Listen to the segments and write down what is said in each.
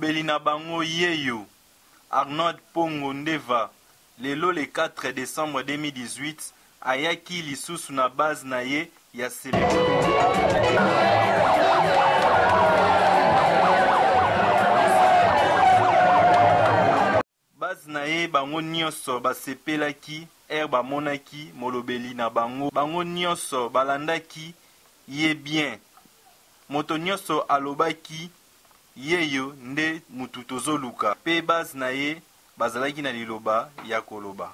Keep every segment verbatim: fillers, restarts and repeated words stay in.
Tobelina Bango Yeyo, Arnold Mpongo Ndeva, lelo le quatre décembre deux mille dix-huit, ayaki lisusu na base na ye ya base na ye bango nyonso basepelaki er bamonaki molobeli na bango bango nyonso balandaki ye bien moto nyonso alobaki yeyo nde mutu tozoluka pe base na ye bazalaki na liloba ya koloba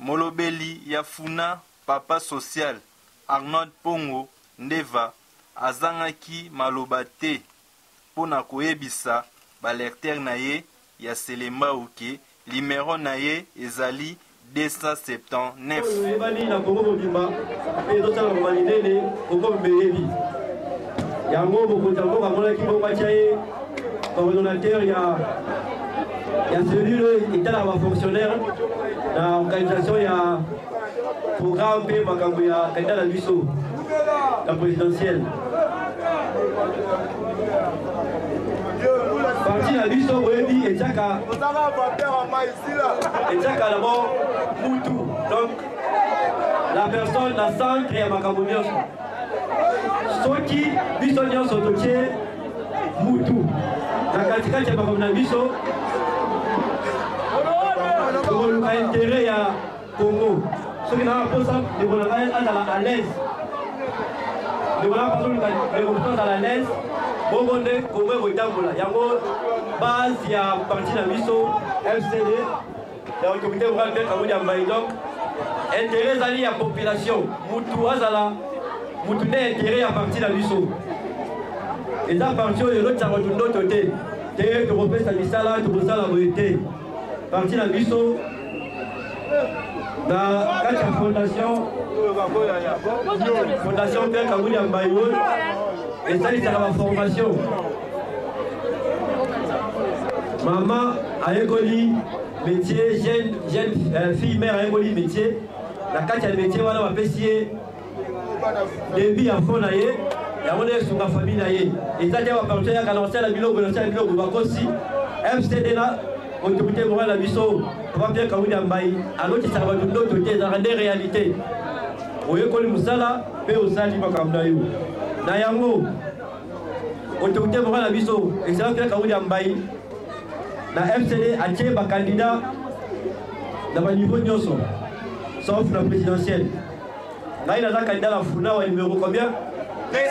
molobeli ya funa papa social Arnold Mpongo Ndeva azangaki maloba te pona koyebisa balecteur na ye ya Selemba uke limero na ye ezali deux cent soixante-dix-neuf. Parti à l'issue, Wédi et Jaka. Et Jaka d'abord, Moutou. Donc, la personne n'a sans créer ma camouillage. Ceux qui, l'issue, sont dotés, Moutou. La Katika, c'est pas comme la l'issue. Pour l'intérêt à Congo. Ceux qui n'ont pas de ça, ils vont la à l'aise. Ils vont la prendre à l'aise. Bonne comme vous d'abord yango base ya parti na biso F C D la comité rural de Kabudia Mbaye donc intérêt ali ya population mutu azala mutu na intérêt ya parti na biso et ça parti au lot tabo ndo toté té to pesa misala to pesa boité parti na biso da la fondation fondation de Kabudia Mbaye et ça, il y a la formation. Maman a écoli métier, jeune, jeune fille, mère a écoli métier. La carte à métier, voilà, on va payer des billes à fond. Il y a des sur la famille. Et ça, il y a un partenaire qui a lancé la bilan, qui a lancé la bilan, qui a aussi F C D là, autorité morale à Bissau, Pierre Kabudia Mbaye. Alors que ça va nous donner des réalités. Vous voyez qu'on est là, mais on s'en dit pas comme d'ailleurs. Nayango, autorité morale à Bissau, excellent Pierre Kabudia Mbaye, la F C D a tiré par candidat dans le niveau de Nyonso, sauf la présidentielle. Là, il a un candidat à la Founa, au numéro combien deux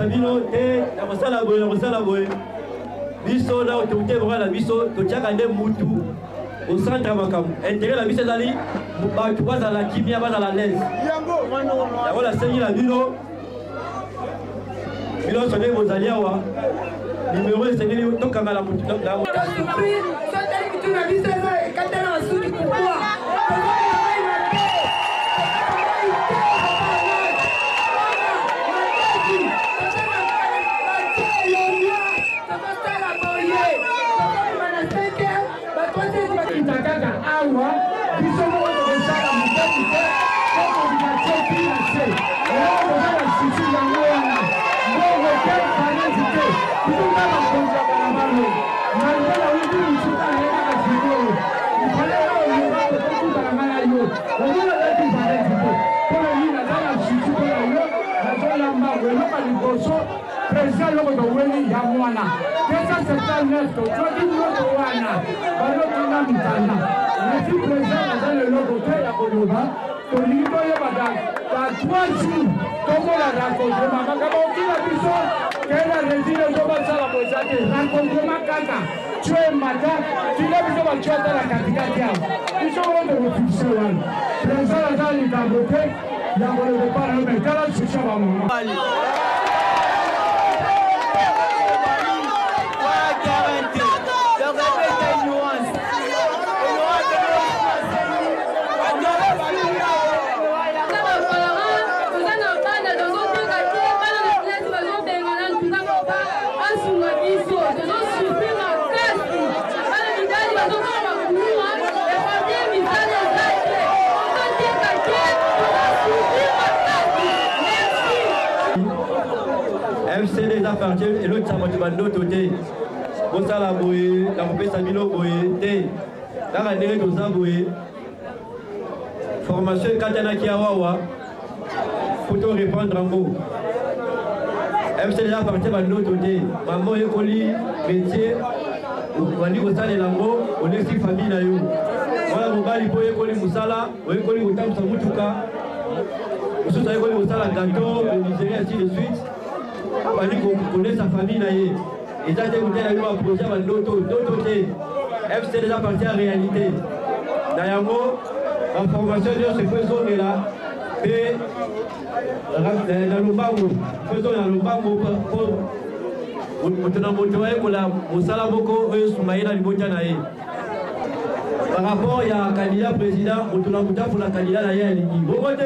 cent soixante-dix-neuf. Biso là autorité morale biso to tiakande mutu au centre makamu intérêt la biso dali ba tu pas dans la kimia pas dans la lèse la voilà seigne la bino bino sonné vos alliés wa numéro c'est le to kanga la mutu la la parti et l'autre ça motive l'autre côté. Pour ça la boue, la boue ça milo boue, té. La randonnée comme ça boue. Formation Katana Kiawawa pour te répondre en gros. M C déjà parti par l'autre côté. Maman et colis métier. On dit que ça les langots, on est si famille là yo. Voilà mon bali pour écoli musala, on écoli autant ça mutuka. Vous savez quoi, vous savez la gâteau, le misère, ainsi de suite. On dit qu'on connaît sa famille. Et ça, c'est vous avez un projet de l'auto, d'autres côtés. F C déjà parti en réalité. D'ailleurs, en formation, je suis faisonné là. Et dans le bambou, faisons dans le bambou. Par rapport à la candidat président, on tourne en pour la candidat d'ailleurs, elle dit bon côté.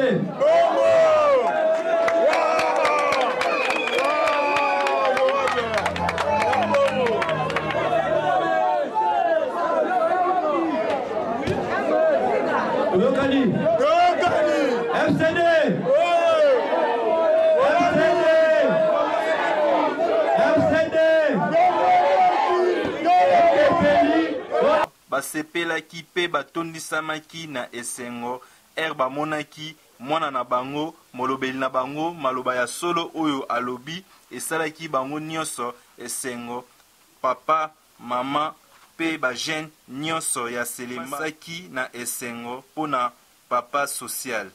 Basepela ki pe batondisama ki na esengo erba monaki mwana na bango molobeli na bango maloba ya solo oyo alobi esalaki bango nyonso esengo papa mama pe ba jeune nyonso ya selema saki na esengo pona papa social